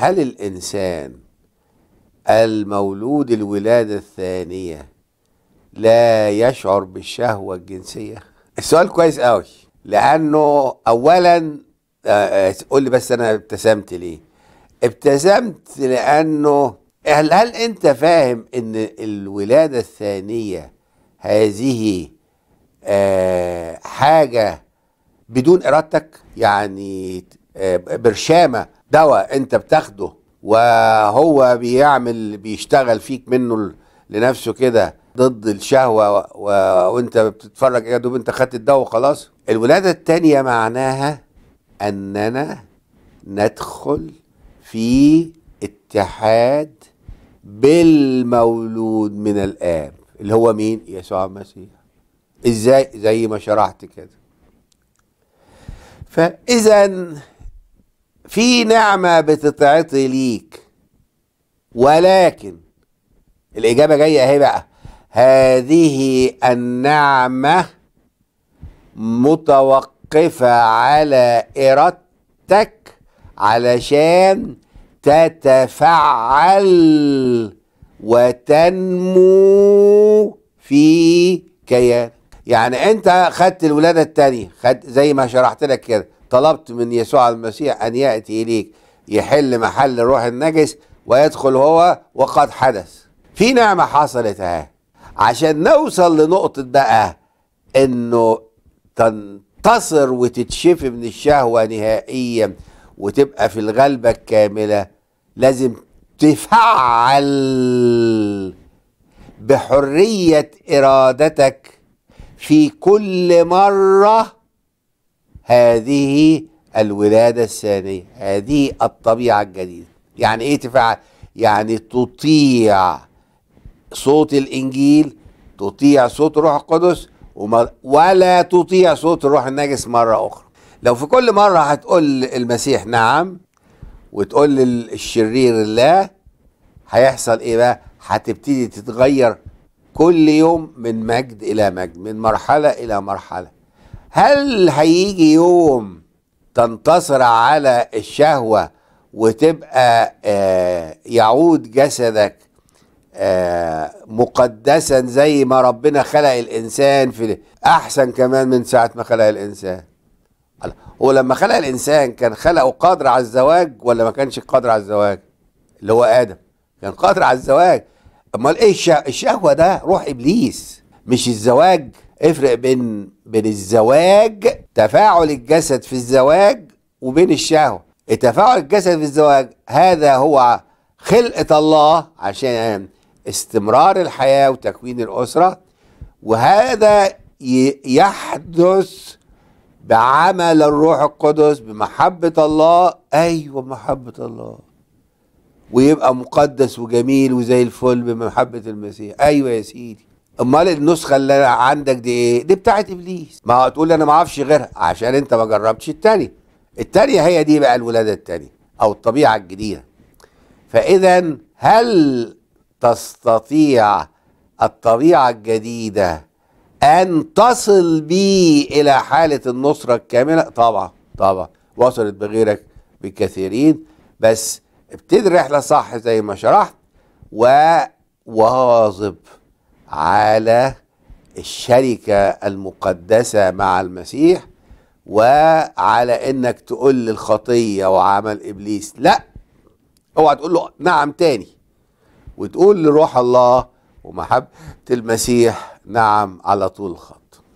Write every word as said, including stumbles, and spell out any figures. هل الإنسان المولود الولادة الثانية لا يشعر بالشهوة الجنسية؟ السؤال كويس قوي، لأنه أولا تقول لي بس أنا ابتسمت ليه؟ ابتسمت لأنه هل, هل أنت فاهم إن الولادة الثانية هذه آه حاجة بدون إرادتك؟ يعني آه برشامة دواء أنت بتاخده وهو بيعمل بيشتغل فيك منه لنفسه كده ضد الشهوة، وانت بتتفرج يا دوب انت خدت الدواء وخلاص. الولادة التانية معناها اننا ندخل في اتحاد بالمولود من الآب اللي هو مين؟ يسوع المسيح. ازاي؟ زي ما شرحت كده. فاذا في نعمة بتتعطي ليك، ولكن الإجابة جاية اهي بقى، هذه النعمة متوقفة على إرادتك علشان تتفعل وتنمو في كيان. يعني أنت خدت الولادة التانية، خدت زي ما شرحت لك كده، طلبت من يسوع المسيح أن يأتي إليك يحل محل الروح النجس ويدخل هو وقد حدث. في نعمة حصلت اهي. عشان نوصل لنقطة بقى انه تنتصر وتتشفي من الشهوة نهائيا وتبقى في الغلبة الكاملة، لازم تفعل بحرية ارادتك في كل مرة هذه الولادة الثانية، هذه الطبيعة الجديدة. يعني ايه تفعل؟ يعني تطيع صوت الانجيل، تطيع صوت الروح القدس، ولا تطيع صوت الروح النجس مره اخرى. لو في كل مره هتقول المسيح نعم وتقول للشرير لا، هيحصل ايه بقى؟ هتبتدي تتغير كل يوم من مجد الى مجد، من مرحله الى مرحله. هل هيجي يوم تنتصر على الشهوه وتبقى آه يعود جسدك آه مقدسا زي ما ربنا خلق الانسان في احسن كمان من ساعه ما خلق الانسان؟ هو لما خلق الانسان كان خلقه قادر على الزواج ولا ما كانش قادر على الزواج؟ اللي هو ادم كان قادر على الزواج. امال ايه الشهوه؟ ده روح ابليس مش الزواج. افرق بين بين الزواج، تفاعل الجسد في الزواج، وبين الشهوه. تفاعل الجسد في الزواج هذا هو خلقة الله عشان استمرار الحياة وتكوين الأسرة، وهذا يحدث بعمل الروح القدس بمحبة الله. أيوة محبة الله، ويبقى مقدس وجميل وزي الفل بمحبة المسيح. أيوة يا سيدي. أمال النسخة اللي عندك دي إيه؟ دي بتاعت إبليس. ما هتقول أنا ما أعرفش غيرها عشان أنت ما جربتش التانية. التانية هي دي بقى الولادة التانية أو الطبيعة الجديدة. فإذا هل تستطيع الطبيعة الجديدة أن تصل بي إلى حالة النصرة الكاملة؟ طبعا طبعا وصلت بغيرك بكثيرين، بس ابتدي الرحلة صح زي ما شرحت، وواظب على الشركة المقدسة مع المسيح، وعلى إنك تقول للخطية وعمل إبليس لأ. اوعى تقول له نعم تاني، وتقول لروح الله ومحبة المسيح نعم على طول الخط.